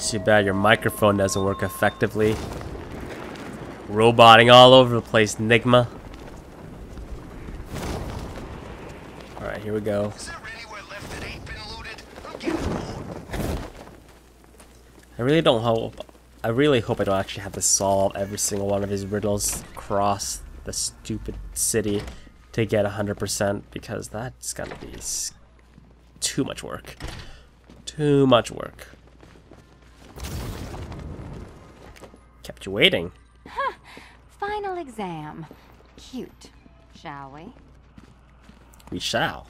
Too bad your microphone doesn't work effectively. Roboting all over the place, Nygma. Alright, here we go. I really hope I don't actually have to solve every single one of his riddles across the stupid city to get 100%, because that's gonna be too much work. Too much work. Kept you waiting. Huh. Final exam. Cute, shall we? We shall.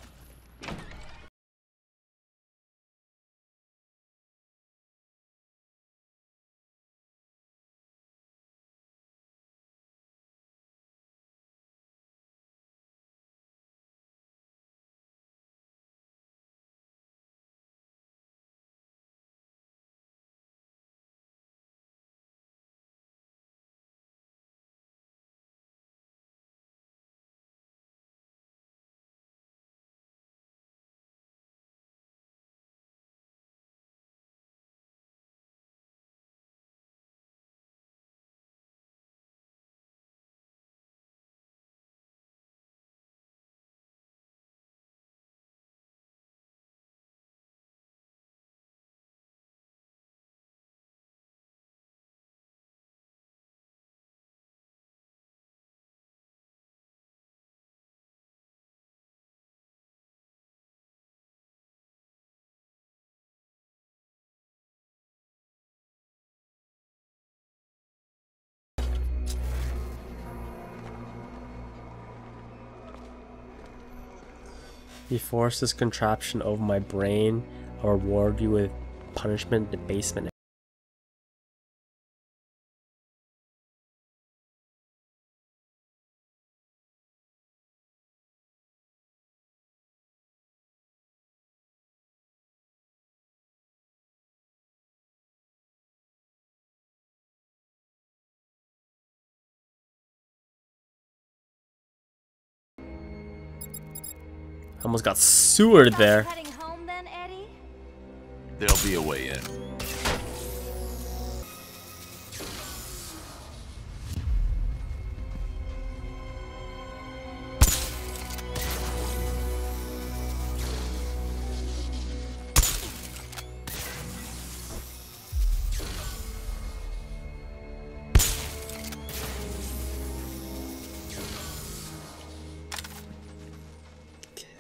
He forced this contraption over my brain. I'll reward you with punishment, debasement. Almost got sewered there. Heading home then, Eddie? There'll be a way in.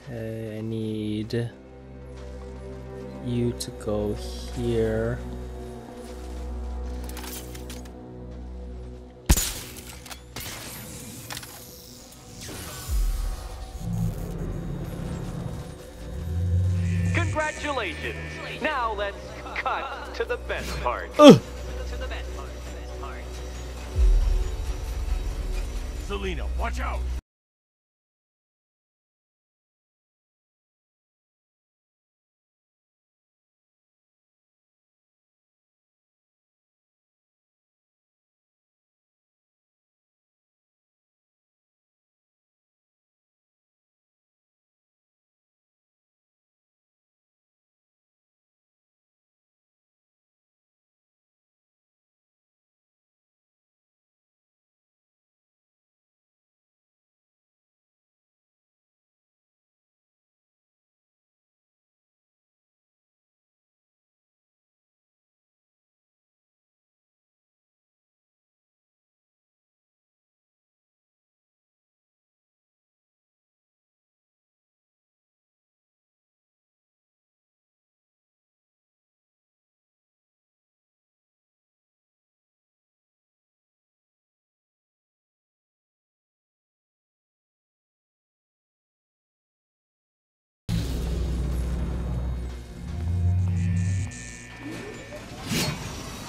I need you to go here. Congratulations. Now let's cut to the best part. Selena, watch out.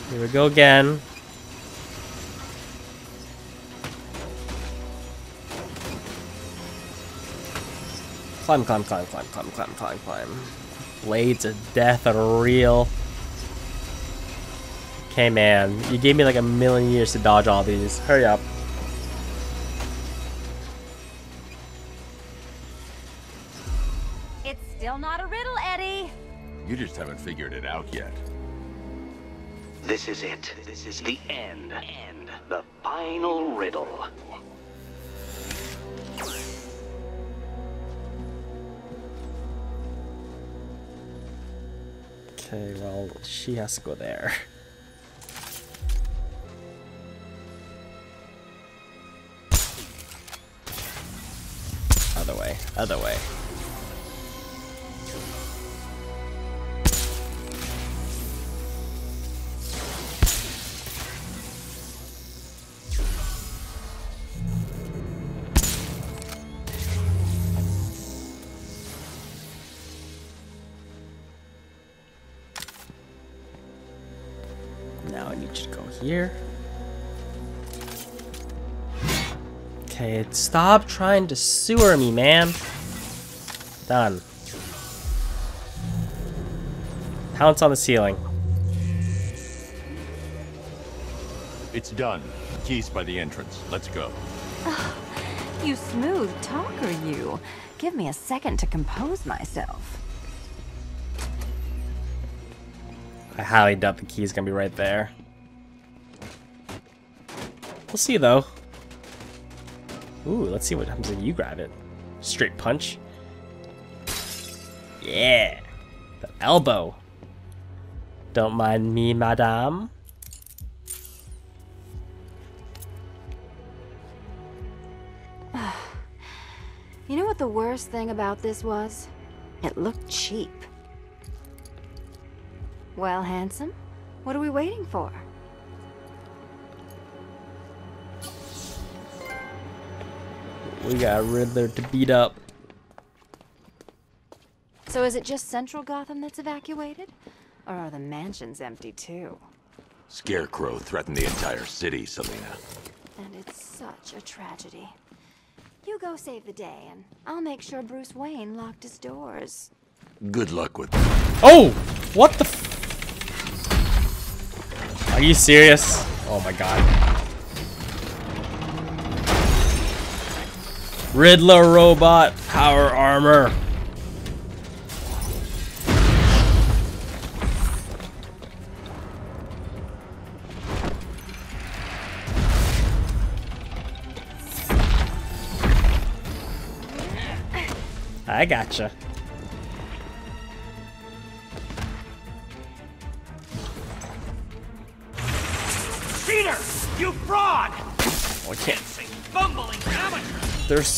Here we go again. Climb, climb, climb, climb, climb, climb, climb, climb. Blades of death are real. Okay, man. You gave me like a million years to dodge all these. Hurry up. It's Still not a riddle, Eddie. You just haven't figured it out yet. This is it. This is the end. And the final riddle. Okay, well, she has to go there. Other way, other way. Now I need you to go here. Okay, stop trying to sewer me, man. Done. Pounce on the ceiling. It's done. Keys by the entrance. Let's go. Oh, you smooth talker, you. Give me a second to compose myself. I highly doubt the key is gonna be right there. We'll see though. Ooh, let's see what happens if you grab it. Straight punch. Yeah, the elbow. Don't mind me, madame. You know what the worst thing about this was? It looked cheap. Well, handsome, what are we waiting for? We got Riddler to beat up. So is it just central Gotham that's evacuated? Or are the mansions empty too? Scarecrow threatened the entire city, Selena. And it's such a tragedy. You go save the day, and I'll make sure Bruce Wayne locked his doors. Good luck with that. Oh! What the f— are you serious? Oh my god. Riddler robot power armor. I gotcha. You fraud! Oh, I can't. Fumbling amateur. There's so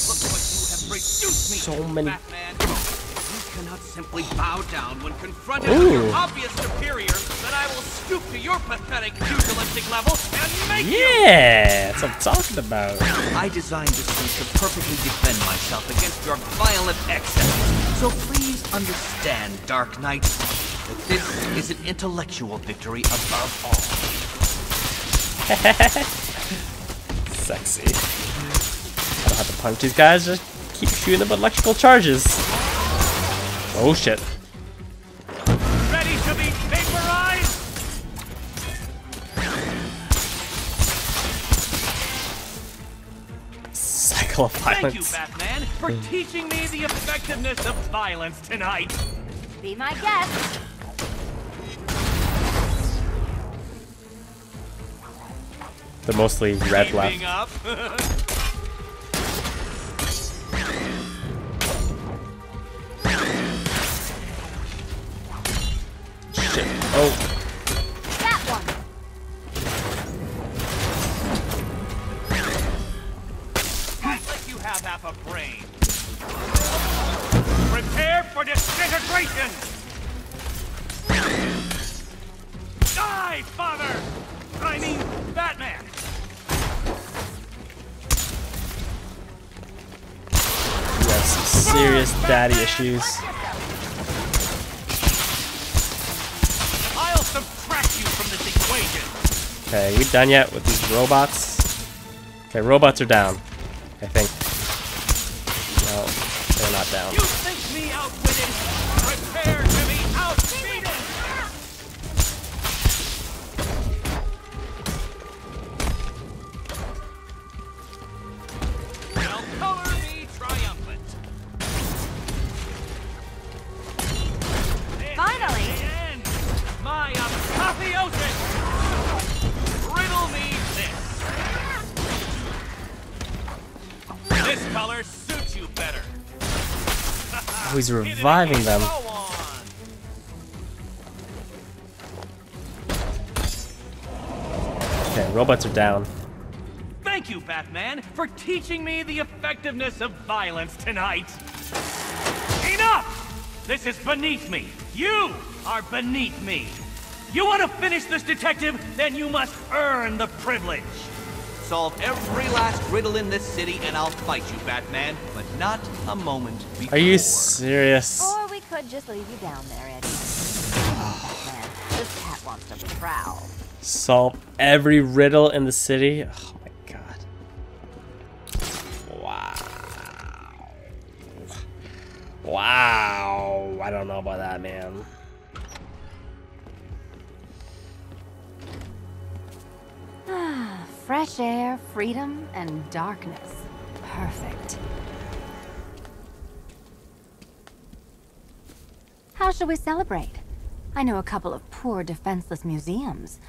many. Batman. You cannot simply bow down when confronted with your obvious superior. Then I will stoop to your pathetic pugilistic level and make you. Yeah, that's what I'm talking about. I designed this suit to perfectly defend myself against your violent excesses. So please understand, Dark Knight, that this is an intellectual victory above all. Sexy. I don't have to punch these guys, just keep shooting them with electrical charges. Oh shit. Ready to be vaporized? Cycle of violence. Thank you, Batman, for teaching me the effectiveness of violence tonight. Be my guest. They're mostly red left. Shit. Oh. That one. Act like you have half a brain. Prepare for disintegration. Die, father. I mean, Batman. Serious daddy issues. I'll subtract you from this equation. Okay, we done yet with these robots? Okay, robots are down, I think. No, they're not down. You think me outwitted? Prepare to be outbeaten. Now color me triumphant. Oh, he's reviving them. Okay, robots are down. Thank you, Batman, for teaching me the effectiveness of violence tonight. Enough! This is beneath me. You are beneath me. You want to finish this, detective? Then you must earn the privilege. Solve every last riddle in this city and I'll fight you, Batman, but not a moment before. Are you serious? Or we could just leave you down there, Eddie. Oh, man, this cat wants to prowl. Solve every riddle in the city? Oh my god. Wow. Wow. I don't know about that, man. Fresh air, freedom, and darkness. Perfect. How should we celebrate? I know a couple of poor, defenseless museums,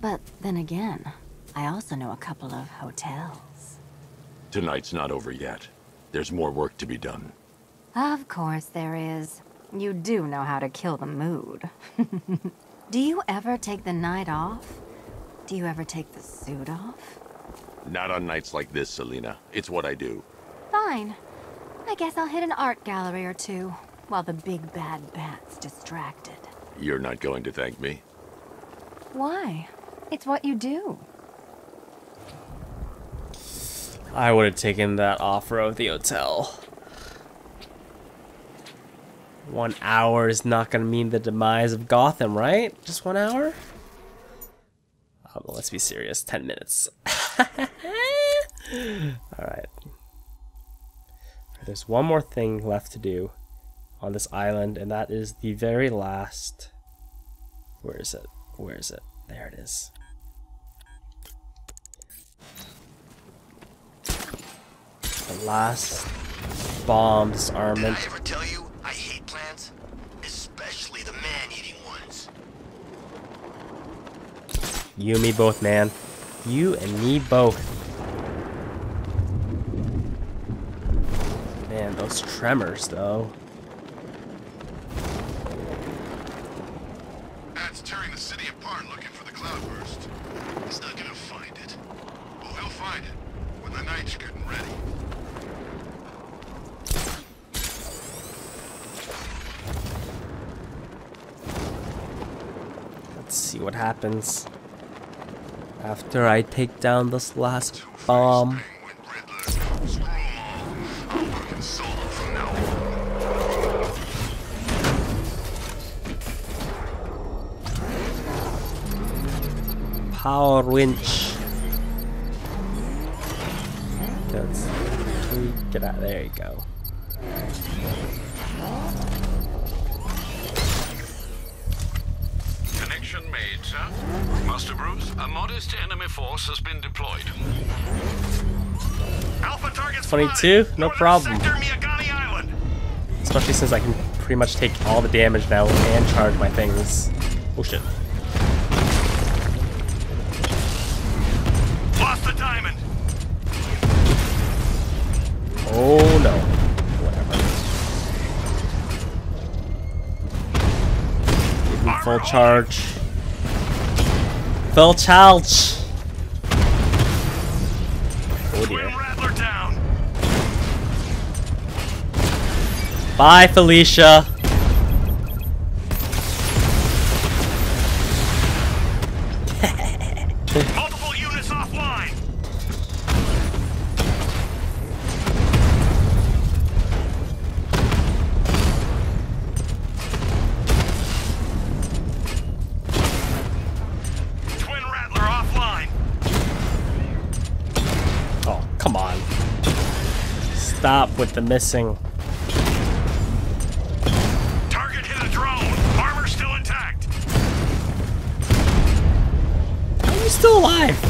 but then again, I also know a couple of hotels. Tonight's not over yet. There's more work to be done. Of course there is. You do know how to kill the mood. Do you ever take the night off? Do you ever take the suit off? Not on nights like this, Selena. It's what I do. Fine. I guess I'll hit an art gallery or two, while the big bad bat's distracted. You're not going to thank me? Why? It's what you do. I would have taken that offer of the hotel. 1 hour is not going to mean the demise of Gotham, right? Just 1 hour? Let's be serious. 10 minutes. All right. There's one more thing left to do on this island, and that is the very last. Where is it? Where is it? There it is. The last bomb disarmament. Did I ever tell you I hate plants? Especially the man-eating ones. You and me both, man. You and me both. Man, those tremors, though. That's tearing the city apart looking for the cloudburst. He's not gonna find it. Oh, he'll find it when the night's getting ready. Let's see what happens after I take down this last bomb. Power winch. That's, get out. There you go. Connection made, sir. Master Bruce, a modest enemy force has been deployed. Alpha targets 22? No problem. Miyagani Island. Especially since I can pretty much take all the damage now and charge my things. Oh shit. Lost the diamond. Oh no. Whatever. Give me full charge. Bell charge. Oh dear. Bye, Felicia. Multiple units offline. Stop with the missing. Target hit a drone. Armor still intact. How are you still alive?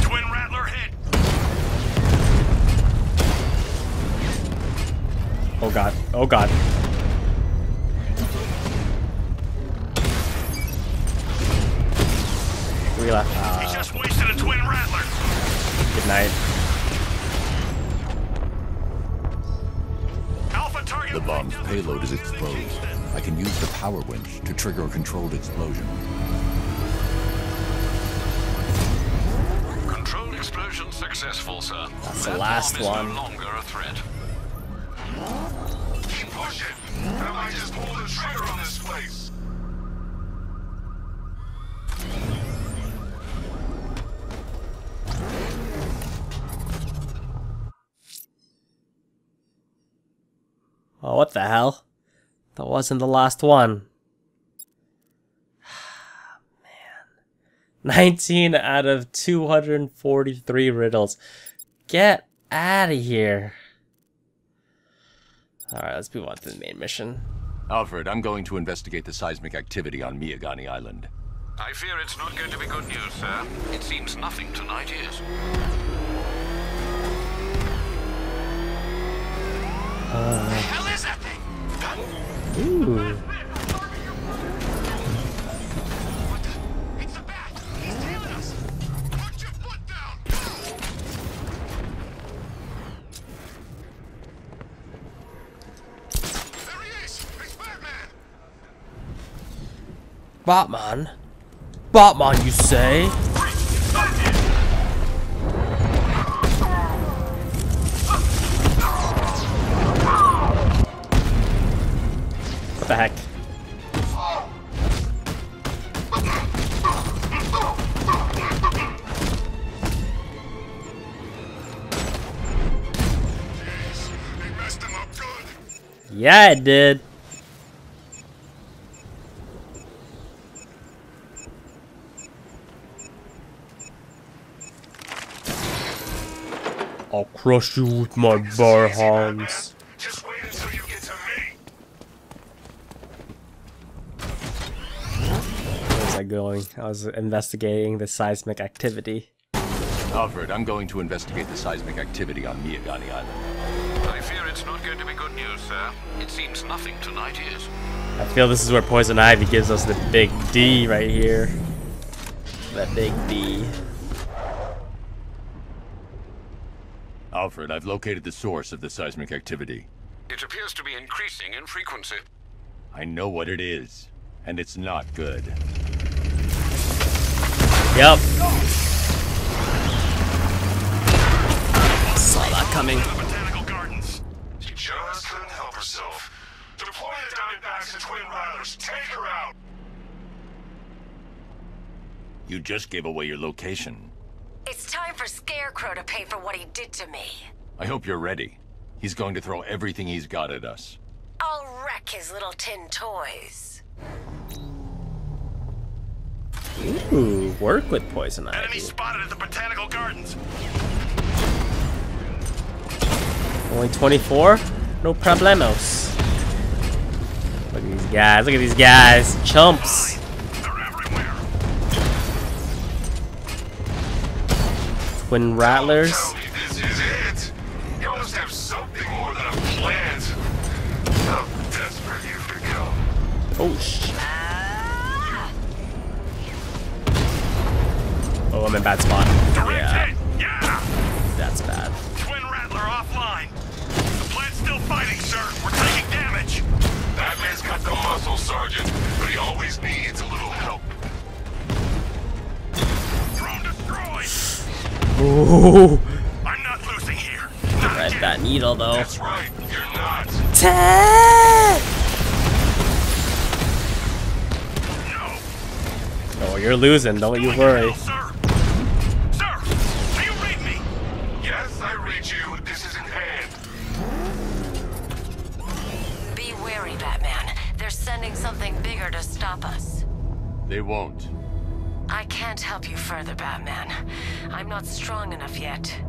Twin Rattler hit. Oh god. Oh god. We left. He just wasted a Twin Rattler. Good night. The bomb's payload is exposed. I can use the power winch to trigger a controlled explosion. Controlled explosion successful, sir. That's the last one. No longer a threat. Keep pushing. I might just pull the trigger on this place. Oh, what the hell? That wasn't the last one. Man. 19 out of 243 riddles. Get out of here. Alright, let's move on to the main mission. Alfred, I'm going to investigate the seismic activity on Miyagani Island. I fear it's not going to be good news, sir. It seems nothing tonight is. What the hell is that thing? Ooh. What the? It's a bat. He's tailing us. Put your foot down. There he is. It's Batman. Batman? Batman, you say? What the heck? Jeez, they messed him up good. Yeah, it did. I'll crush you with my bare hands. Going. I was investigating the seismic activity. Alfred, I'm going to investigate the seismic activity on Miyagani Island. I fear it's not going to be good news, sir. It seems nothing tonight is. I feel this is where Poison Ivy gives us the big D right here. That big D. Alfred, I've located the source of the seismic activity. It appears to be increasing in frequency. I know what it is, and it's not good. Yep. I saw that coming. The Botanical Gardens. She just couldn't help herself. Deploy the Diamondbacks and Twin Rattlers. Take her out. You just gave away your location. It's time for Scarecrow to pay for what he did to me. I hope you're ready. He's going to throw everything he's got at us. I'll wreck his little tin toys. Ooh, work with Poison Ivy. Enemy spotted at the Botanical Gardens. Only 24? No problemos. Look at these guys. Look at these guys. Chumps. They're everywhere. Twin Rattlers. Don't tell me this is it. You must have something more than a plan. How desperate you've become. Oh, shit. Oh, I'm in a bad spot. Yeah. That's bad. Twin Rattler offline. The plant's still fighting, sir. We're taking damage. That man's got the muscle, Sergeant, but he always needs a little help. Drone destroyed. Ooh. I'm not losing here. Not read that needle, though. That's right. You're not. No. No, you're losing. Don't you worry. Something bigger to stop us. They won't. I can't help you further, Batman. I'm not strong enough yet.